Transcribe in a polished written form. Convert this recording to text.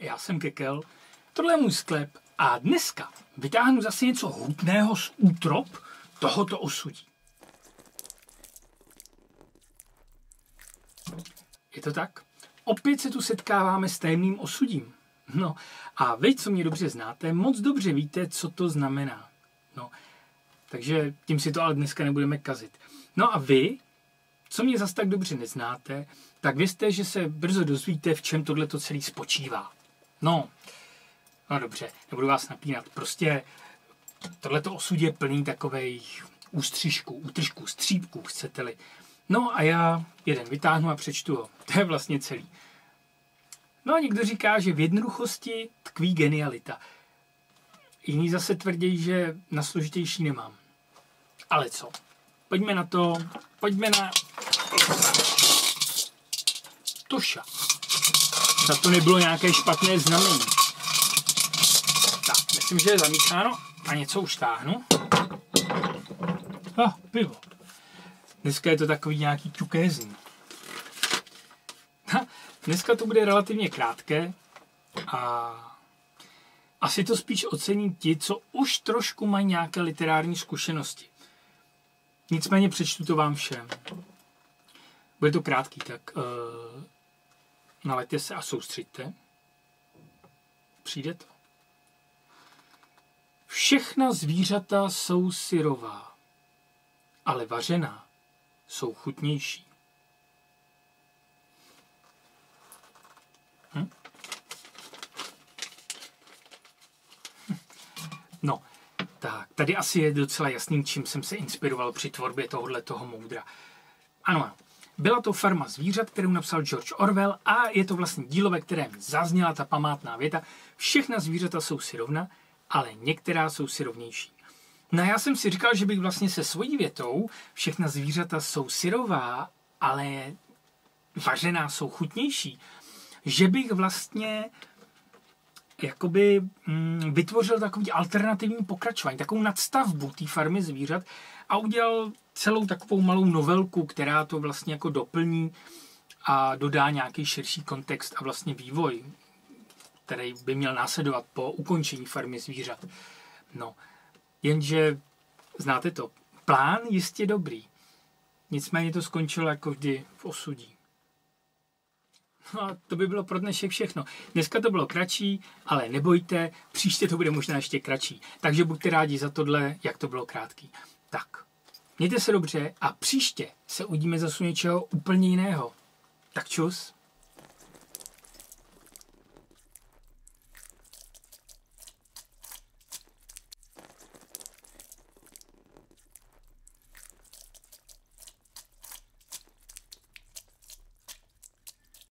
Já jsem Kekel, tohle je můj sklep a dneska vytáhnu zase něco hutného z útrop tohoto osudí. Je to tak? Opět se tu setkáváme s tajemným osudím. No a vy, co mě dobře znáte, moc dobře víte, co to znamená. No, takže tím si to ale dneska nebudeme kazit. No a vy, co mě zas tak dobře neznáte, tak vězte, že se brzo dozvíte, v čem tohleto celé spočívá. No dobře, nebudu vás napínat. Prostě tohleto osud je plný takových ústřižků, útržků, střípků, chcete-li. No a já jeden vytáhnu a přečtu ho. To je vlastně celý. No a někdo říká, že v jednoduchosti tkví genialita. Jiní zase tvrdí, že na složitější nemám. Ale co? Pojďme na to, pojďme na... Toša. Za to nebylo nějaké špatné znamení. Tak, myslím, že je zamícháno a něco už táhnu. Pivo. Dneska je to takový nějaký ťukézný. Dneska to bude relativně krátké a asi to spíš ocení ti, co už trošku mají nějaké literární zkušenosti. Nicméně přečtu to vám všem. Bude to krátký, tak nalaďte se a soustřeďte. Přijde to. Všechna zvířata jsou syrová, ale vařená jsou chutnější. No, tak, tady asi je docela jasný, čím jsem se inspiroval při tvorbě tohoto moudra. Ano, byla to Farma zvířat, kterou napsal George Orwell a je to vlastně dílo, ve kterém zazněla ta památná věta. Všechna zvířata jsou syrovna, ale některá jsou syrovnější. No já jsem si říkal, že bych vlastně se svojí větou všechna zvířata jsou syrová, ale vařená jsou chutnější, že bych vlastně jakoby vytvořil takový alternativní pokračování, takovou nadstavbu té Farmy zvířat a udělal celou takovou malou novelku, která to vlastně jako doplní a dodá nějaký širší kontext a vlastně vývoj, který by měl následovat po ukončení Farmy zvířat. No, jenže znáte to, plán jistě dobrý, nicméně to skončilo jako vždy v osudí. No a to by bylo pro dnešek všechno. Dneska to bylo kratší, ale nebojte, příště to bude možná ještě kratší. Takže buďte rádi za tohle, jak to bylo krátký. Tak, mějte se dobře a příště se uvidíme zase u něčeho úplně jiného. Tak čus.